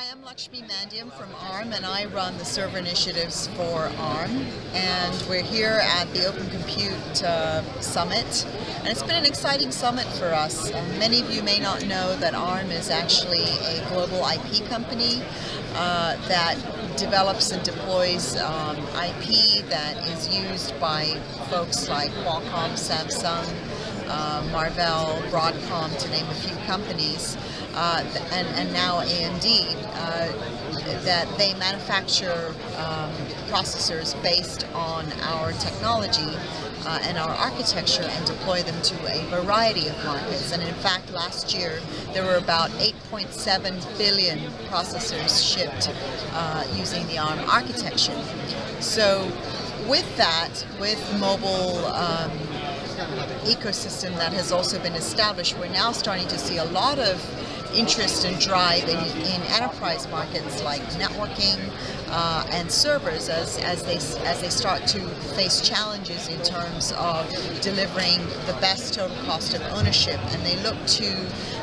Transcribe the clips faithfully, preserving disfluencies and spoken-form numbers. Hi, I'm Lakshmi Mandyam from ARM, and I run the server initiatives for ARM, and we're here at the Open Compute uh, Summit, and it's been an exciting summit for us. Uh, many of you may not know that ARM is actually a global I P company uh, that develops and deploys um, I P that is used by folks like Qualcomm, Samsung, Uh, Marvell, Broadcom, to name a few companies, uh, and, and now A M D, uh, that they manufacture um, processors based on our technology uh, and our architecture and deploy them to a variety of markets. And in fact, last year there were about eight point seven billion processors shipped uh, using the ARM architecture. So with that, with mobile um, ecosystem that has also been established, we're now starting to see a lot of interest and drive in, in enterprise markets like networking uh, and servers as, as, they, as they start to face challenges in terms of delivering the best total cost of ownership, and they look to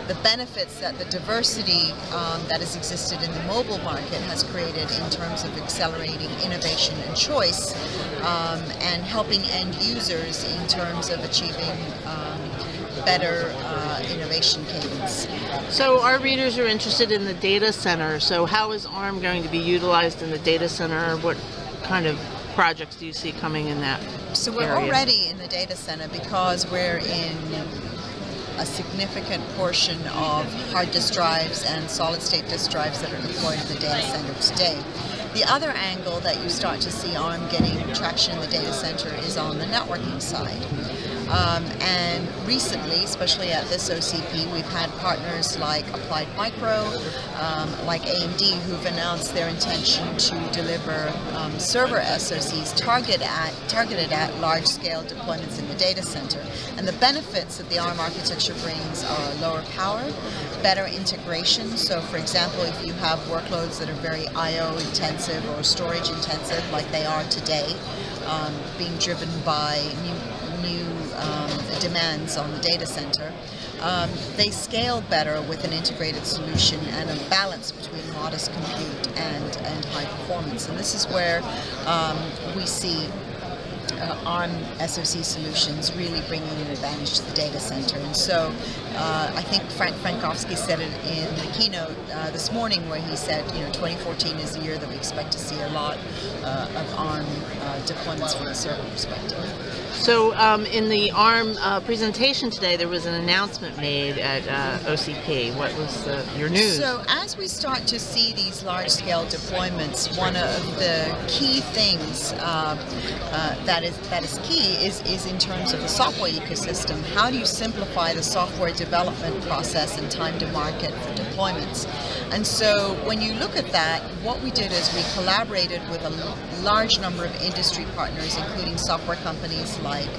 the benefits that the diversity um, that has existed in the mobile market has created in terms of accelerating innovation and choice um, and helping end users in terms of achieving um, better uh, innovation cadence. So our readers are interested in the data center. So how is ARM going to be utilized in the data center? What kind of projects do you see coming in that So we're area? Already in the data center because we're in a significant portion of hard disk drives and solid-state disk drives that are deployed in the data center today. The other angle that you start to see ARM getting traction in the data center is on the networking side. Um, and recently, especially at this O C P, we've had partners like Applied Micro, um, like A M D, who've announced their intention to deliver um, server S O Cs target at, targeted at large-scale deployments in the data center. And the benefits that the ARM architecture brings are lower power, better integration. So, for example, if you have workloads that are very I O intensive or storage intensive, like they are today, um, being driven by new, new Um, demands on the data center. Um, they scale better with an integrated solution and a balance between modest compute and, and high performance. And this is where um, we see Uh, ARM S O C solutions really bringing an advantage to the data center. And so uh, I think Frank Frankowski said it in the keynote uh, this morning, where he said, you know, twenty fourteen is the year that we expect to see a lot uh, of ARM uh, deployments from a server perspective. So um, in the ARM uh, presentation today, there was an announcement made at uh, O C P. What was the, your news? So as we start to see these large-scale deployments, one of the key things uh, uh, that Is, that is key is, is in terms of the software ecosystem. How do you simplify the software development process and time to market for deployments? And so when you look at that, what we did is we collaborated with a large number of industry partners, including software companies like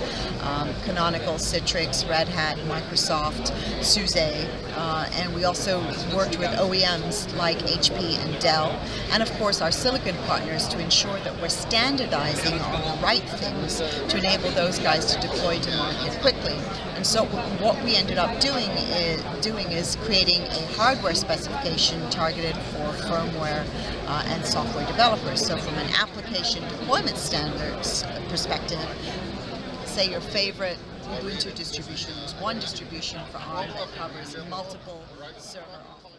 um, Canonical, Citrix, Red Hat, Microsoft, SUSE, uh, and we also worked with O E Ms like H P and Dell, and of course our silicon partners, to ensure that we're standardizing on the right things to enable those guys to deploy to market quickly. And so what we ended up doing is, doing is creating a hardware specification targeted for firmware uh, and software developers. So from an application deployment standards perspective, say your favorite Ubuntu distribution is one distribution for ARM that covers multiple server offerings.